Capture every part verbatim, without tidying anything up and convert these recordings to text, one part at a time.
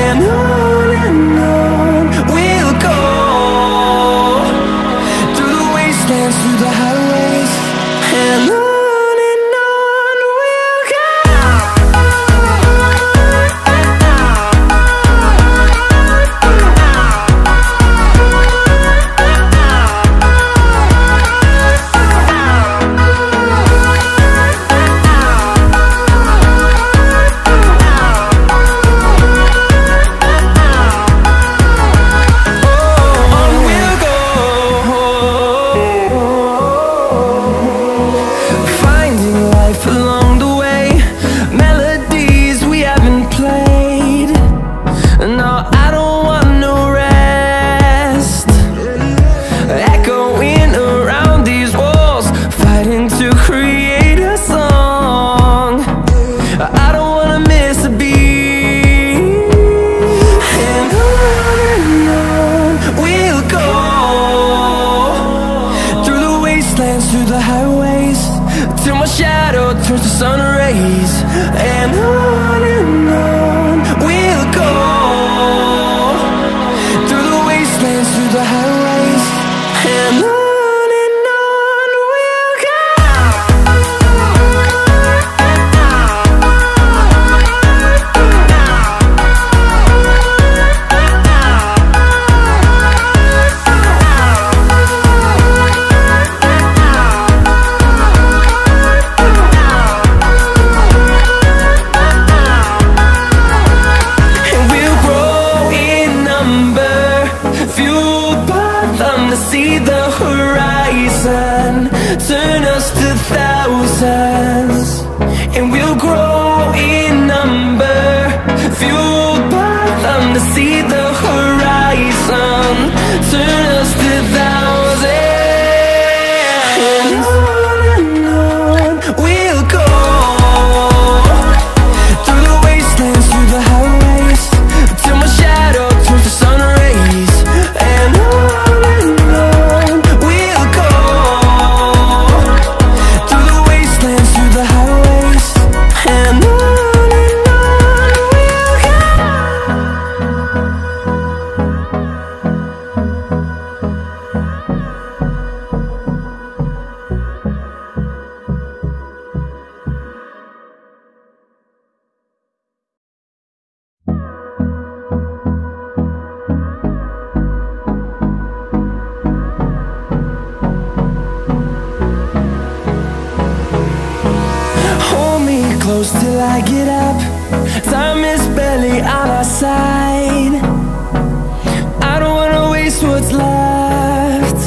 And on and on we'll go, through the wastelands, through the highways, and on. Through the highways, till my shadow turns to sun rays. And on and on we'll go, through the wastelands, through the highways, and on. See the horizon, turn us to thousands, and we'll grow in number, fueled by them to see the horizon, turn us to thousands, and on and on we'll go, through the wastelands, through the highways, till my shadow turns to sun rays, and on. Close till I get up. Time is barely on our side. I don't wanna waste what's left.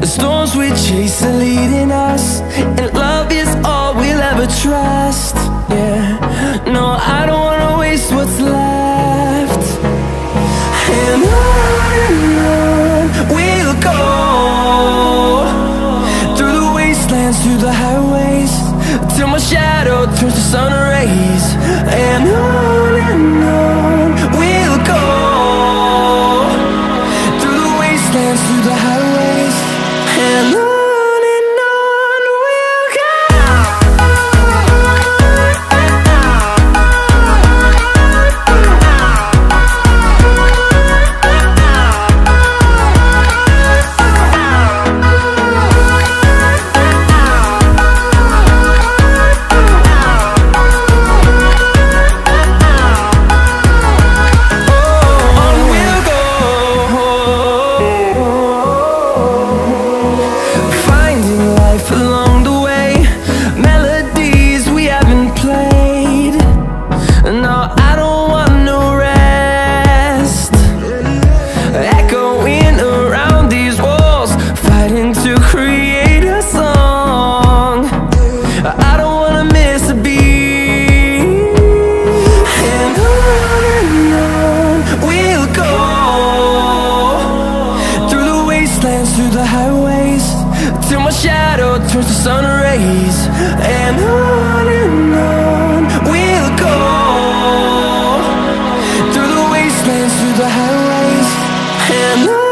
The storms we chase are leading us, and love is all we'll ever trust. Yeah, no, I don't wanna waste what's left. And on and on we'll go, through the wastelands, through the highways, till my shadow turns to sun rays. And on and on we'll go, through the wastelands, through the highways, and on. sun rays, and on and on we'll go, through the wastelands, through the highways, and on.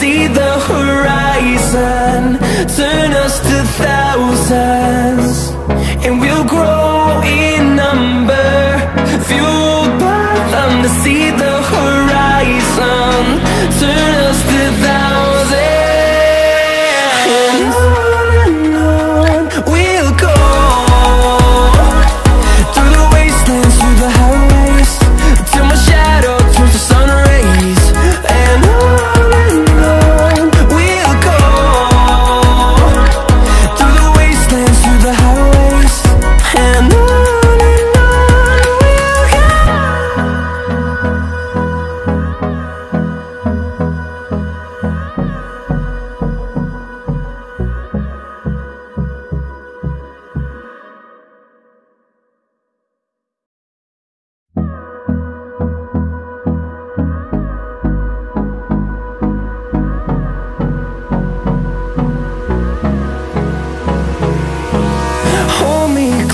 See the horizon, turn us to thousands, and we'll grow in number, fueled by them to see the horizon, turn us to thousands, and on and on we'll go, through the wastelands, through the highways, till my shadow turns to sun rays, and on and on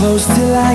close till I